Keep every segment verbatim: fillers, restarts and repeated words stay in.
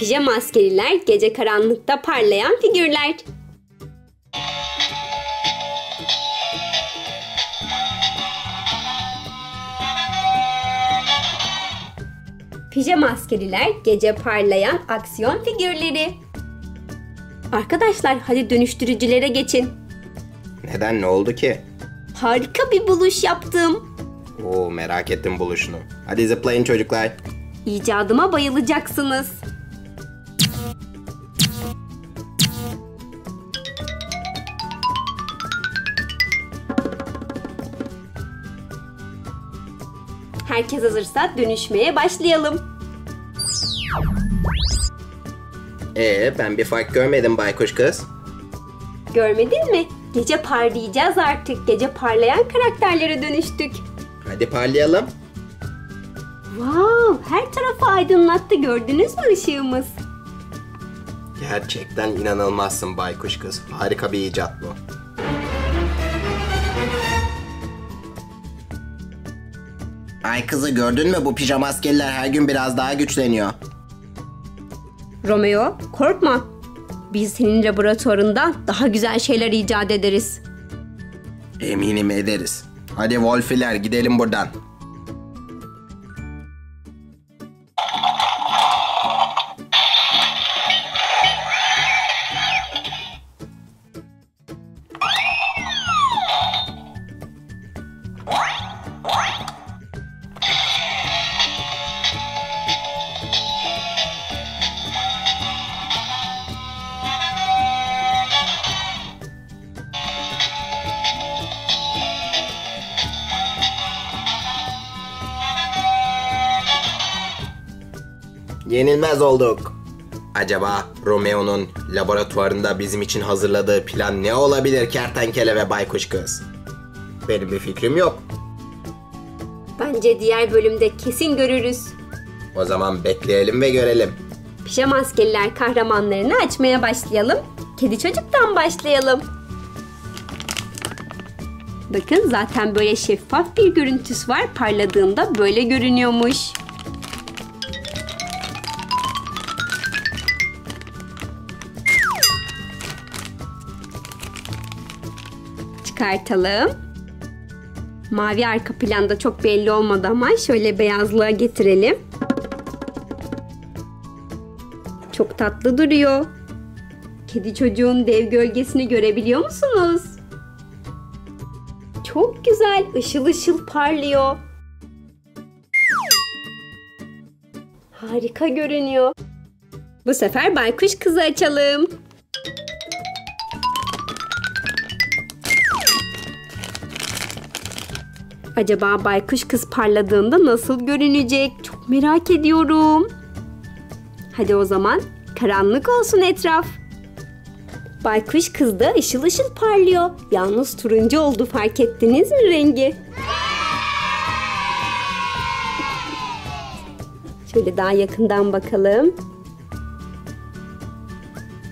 Pijamaskeliler gece karanlıkta parlayan figürler. Pijamaskeliler gece parlayan aksiyon figürleri. Arkadaşlar hadi dönüştürücülere geçin. Neden, ne oldu ki? Harika bir buluş yaptım. Oo, merak ettim buluşunu. Hadi zıplayın çocuklar. İcadıma bayılacaksınız. Herkes hazırsa dönüşmeye başlayalım. Ee, ben bir fark görmedim Baykuş Kız. Görmedin mi? Gece parlayacağız artık. Gece parlayan karakterlere dönüştük. Hadi parlayalım. Wow, her tarafı aydınlattı. Gördünüz mü ışığımız? Gerçekten inanılmazsın Baykuş Kız. Harika bir icat bu. Ay Kızı, gördün mü? Bu pijamaskeliler her gün biraz daha güçleniyor. Romeo, korkma. Biz senin laboratuvarında daha güzel şeyler icat ederiz. Eminim ederiz. Hadi Wolfiler, gidelim buradan. Yenilmez olduk. Acaba Romeo'nun laboratuvarında bizim için hazırladığı plan ne olabilir Kertenkele ve Baykuş Kız? Benim bir fikrim yok. Bence diğer bölümde kesin görürüz. O zaman bekleyelim ve görelim. Pijamaskeliler kahramanlarını açmaya başlayalım. Kedi Çocuk'tan başlayalım. Bakın, zaten böyle şeffaf bir görüntüsü var. Parladığında böyle görünüyormuş. Çıkartalım. Mavi arka planda çok belli olmadı ama şöyle beyazlığa getirelim. Çok tatlı duruyor. Kedi Çocuğun dev gölgesini görebiliyor musunuz? Çok güzel, ışıl ışıl parlıyor. Harika görünüyor. Bu sefer Baykuş Kız'ı açalım. Acaba Baykuş Kız parladığında nasıl görünecek? Çok merak ediyorum. Hadi o zaman karanlık olsun etraf. Baykuş Kız da ışıl ışıl parlıyor. Yalnız turuncu oldu, fark ettiniz mi rengi? Şöyle daha yakından bakalım.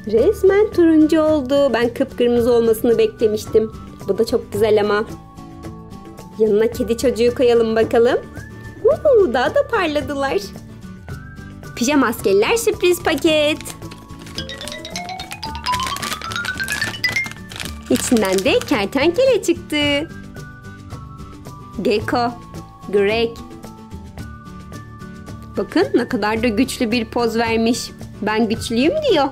Resmen turuncu oldu. Ben kıpkırmızı olmasını beklemiştim. Bu da çok güzel ama. Yanına Kedi Çocuğu koyalım bakalım. Uuu, daha da parladılar. Pijamaskeliler sürpriz paket. İçinden de kertenkele çıktı. Gecko, Greg. Bakın ne kadar da güçlü bir poz vermiş. Ben güçlüyüm diyor.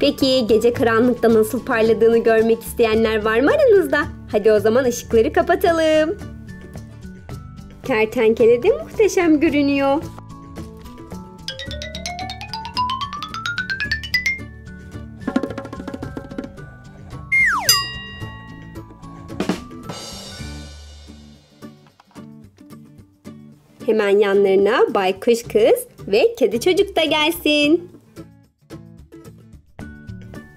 Peki gece karanlıkta nasıl parladığını görmek isteyenler var mı aranızda? Hadi o zaman ışıkları kapatalım. Kertenkele de muhteşem görünüyor. Hemen yanlarına Baykuş Kız ve Kedi Çocuk da gelsin.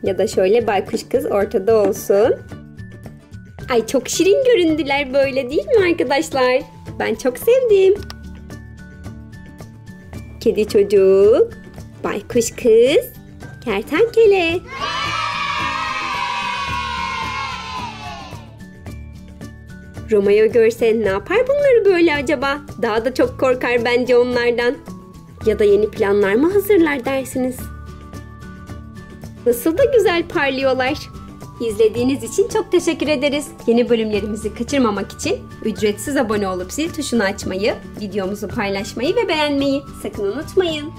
Ya da şöyle Baykuş Kız ortada olsun. Ay, çok şirin göründüler böyle, değil mi arkadaşlar? Ben çok sevdim. Kedi Çocuk, Baykuş Kız, Kertenkele. Romeo görse ne yapar bunları böyle acaba? Daha da çok korkar bence onlardan. ya da yeni planlar mı hazırlar dersiniz? Nasıl da güzel parlıyorlar. İzlediğiniz için çok teşekkür ederiz. Yeni bölümlerimizi kaçırmamak için ücretsiz abone olup zil tuşunu açmayı, videomuzu paylaşmayı ve beğenmeyi sakın unutmayın.